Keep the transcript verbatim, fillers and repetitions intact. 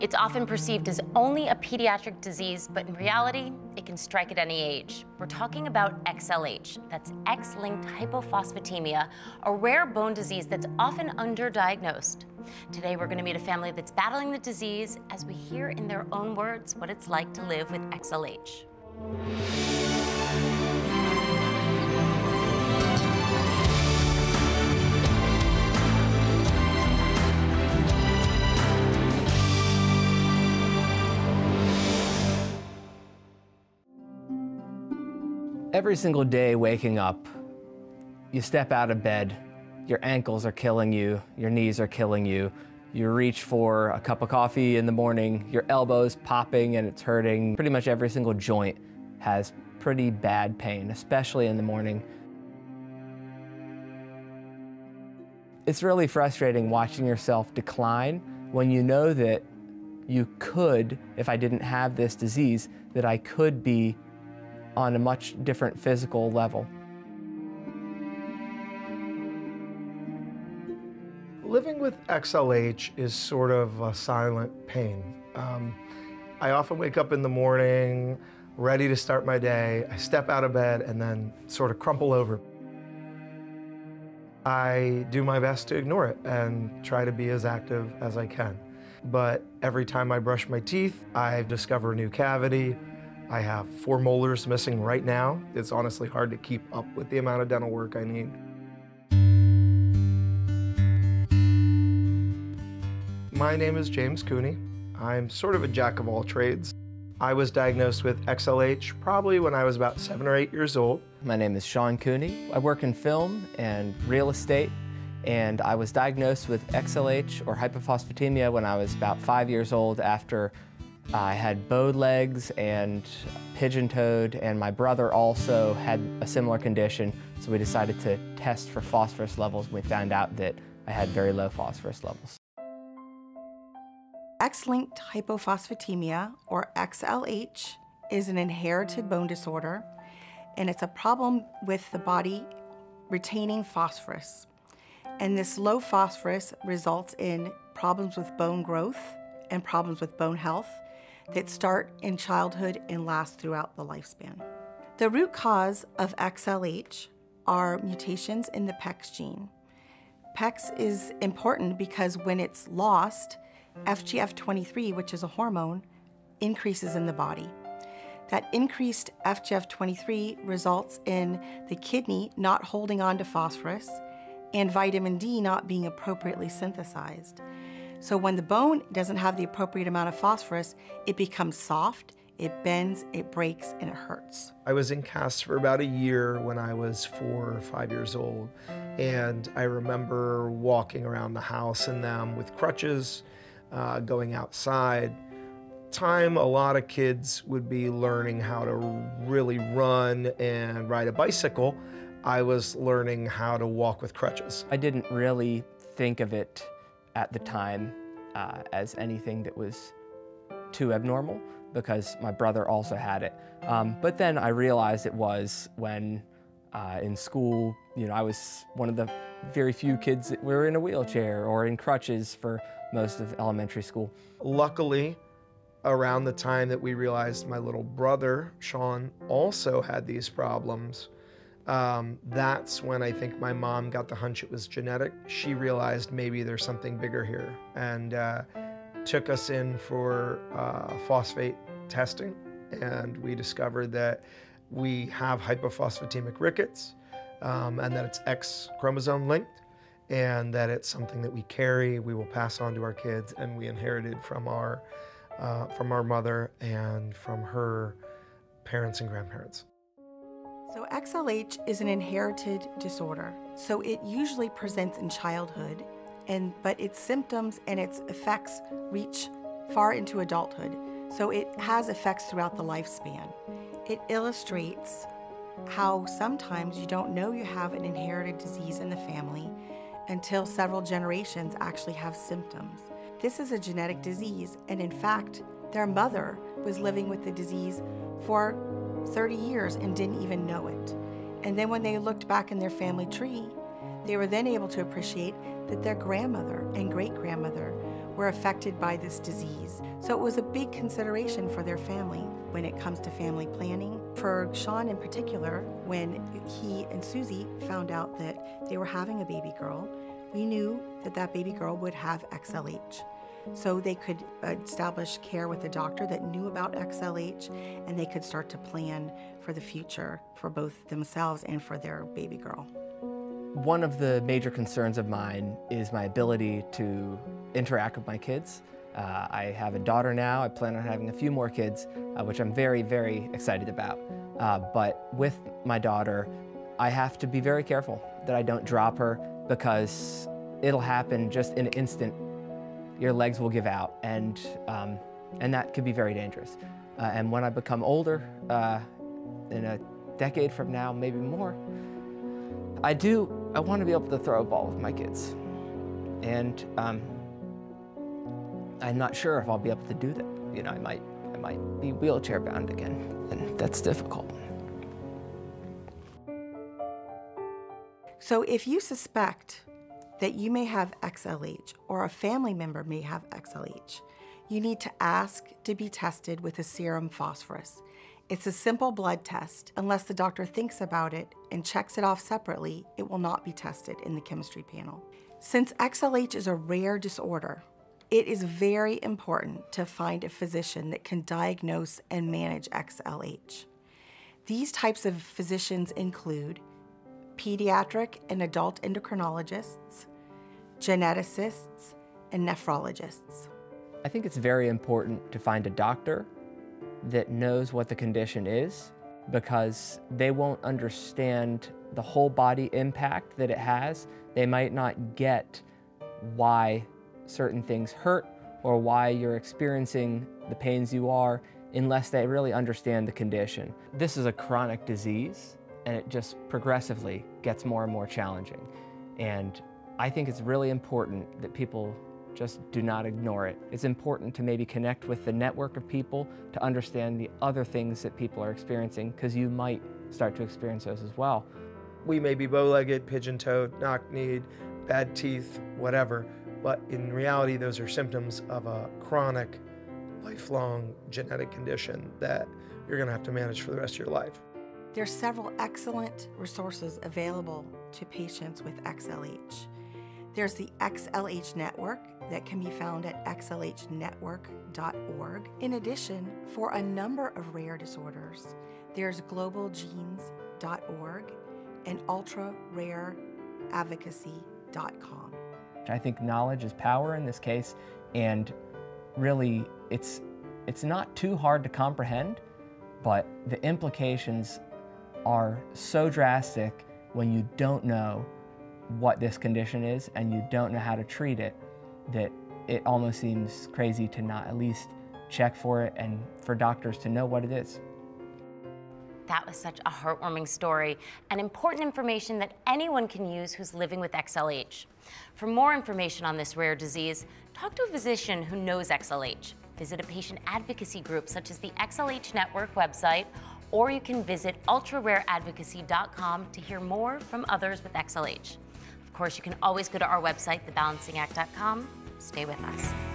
It's often perceived as only a pediatric disease, but in reality, it can strike at any age. We're talking about X L H, that's X-linked hypophosphatemia, a rare bone disease that's often underdiagnosed. Today, we're gonna meet a family that's battling the disease as we hear in their own words what it's like to live with X L H. Every single day waking up, you step out of bed, your ankles are killing you, your knees are killing you, you reach for a cup of coffee in the morning, your elbow's popping and it's hurting. Pretty much every single joint has pretty bad pain, especially in the morning. It's really frustrating watching yourself decline when you know that you could, if I didn't have this disease, that I could be on a much different physical level. Living with X L H is sort of a silent pain. Um, I often wake up in the morning, ready to start my day. I step out of bed and then sort of crumple over. I do my best to ignore it and try to be as active as I can. But every time I brush my teeth, I discover a new cavity. I have four molars missing right now. It's honestly hard to keep up with the amount of dental work I need. My name is James Cooney. I'm sort of a jack of all trades. I was diagnosed with X L H probably when I was about seven or eight years old. My name is Sean Cooney. I work in film and real estate, and I was diagnosed with X L H or hypophosphatemia when I was about five years old after I had bowed legs and pigeon-toed, and my brother also had a similar condition, so we decided to test for phosphorus levels. We found out that I had very low phosphorus levels. X-linked hypophosphatemia, or X L H, is an inherited bone disorder, and it's a problem with the body retaining phosphorus. And this low phosphorus results in problems with bone growth and problems with bone health that start in childhood and last throughout the lifespan. The root cause of X L H are mutations in the PEX gene. PEX is important because when it's lost, F G F twenty-three, which is a hormone, increases in the body. That increased F G F twenty-three results in the kidney not holding on to phosphorus and vitamin D not being appropriately synthesized. So when the bone doesn't have the appropriate amount of phosphorus, it becomes soft, it bends, it breaks, and it hurts. I was in casts for about a year when I was four or five years old, and I remember walking around the house in them with crutches, uh, going outside. Time a lot of kids would be learning how to really run and ride a bicycle. I was learning how to walk with crutches. I didn't really think of it at the time uh, as anything that was too abnormal because my brother also had it. Um, but then I realized it was when uh, in school, you know, I was one of the very few kids that were in a wheelchair or in crutches for most of elementary school. Luckily, around the time that we realized my little brother, Sean, also had these problems, Um, that's when I think my mom got the hunch it was genetic. She realized maybe there's something bigger here and uh, took us in for uh, phosphate testing, and we discovered that we have hypophosphatemic rickets um, and that it's X chromosome linked and that it's something that we carry, we will pass on to our kids, and we inherited from our, uh, from our mother and from her parents and grandparents. So X L H is an inherited disorder. So it usually presents in childhood, and but its symptoms and its effects reach far into adulthood. So it has effects throughout the lifespan. It illustrates how sometimes you don't know you have an inherited disease in the family until several generations actually have symptoms. This is a genetic disease, and in fact, their mother was living with the disease for thirty years and didn't even know it. And then when they looked back in their family tree, They were then able to appreciate that their grandmother and great-grandmother were affected by this disease. So it was a big consideration for their family when it comes to family planning. For Sean in particular, when he and Susie found out that they were having a baby girl, we knew that that baby girl would have X L H. So they could establish care with a doctor that knew about X L H, and they could start to plan for the future for both themselves and for their baby girl. One of the major concerns of mine is my ability to interact with my kids. Uh, I have a daughter now. I plan on having a few more kids, uh, which I'm very, very excited about. Uh, but with my daughter, I have to be very careful that I don't drop her, because it'll happen just in an instant. Your legs will give out, and, um, and that could be very dangerous. Uh, and when I become older, uh, in a decade from now, maybe more, I do, I want to be able to throw a ball with my kids. And um, I'm not sure if I'll be able to do that. You know, I might, I might be wheelchair-bound again, and that's difficult. So if you suspect that you may have X L H, or a family member may have X L H, you need to ask to be tested with a serum phosphorus. It's a simple blood test. Unless the doctor thinks about it and checks it off separately, it will not be tested in the chemistry panel. Since X L H is a rare disorder, it is very important to find a physician that can diagnose and manage X L H. These types of physicians include pediatric and adult endocrinologists, geneticists, and nephrologists. I think it's very important to find a doctor that knows what the condition is, because they won't understand the whole body impact that it has. They might not get why certain things hurt or why you're experiencing the pains you are unless they really understand the condition. This is a chronic disease, and it just progressively gets more and more challenging. And I think it's really important that people just do not ignore it. It's important to maybe connect with the network of people to understand the other things that people are experiencing, because you might start to experience those as well. We may be bow-legged, pigeon-toed, knock-kneed, bad teeth, whatever, but in reality those are symptoms of a chronic, lifelong genetic condition that you're going to have to manage for the rest of your life. There are several excellent resources available to patients with X L H. There's the X L H Network that can be found at x l h network dot org. In addition, for a number of rare disorders, there's global genes dot org and ultra rare advocacy dot com. I think knowledge is power in this case, and really it's, it's not too hard to comprehend, but the implications are so drastic when you don't know what this condition is and you don't know how to treat it, that it almost seems crazy to not at least check for it and for doctors to know what it is. That was such a heartwarming story and important information that anyone can use who's living with X L H. For more information on this rare disease, talk to a physician who knows X L H. Visit a patient advocacy group such as the X L H Network website, or you can visit ultra rare advocacy dot com to hear more from others with X L H. Of course, you can always go to our website, the balancing act dot com. Stay with us.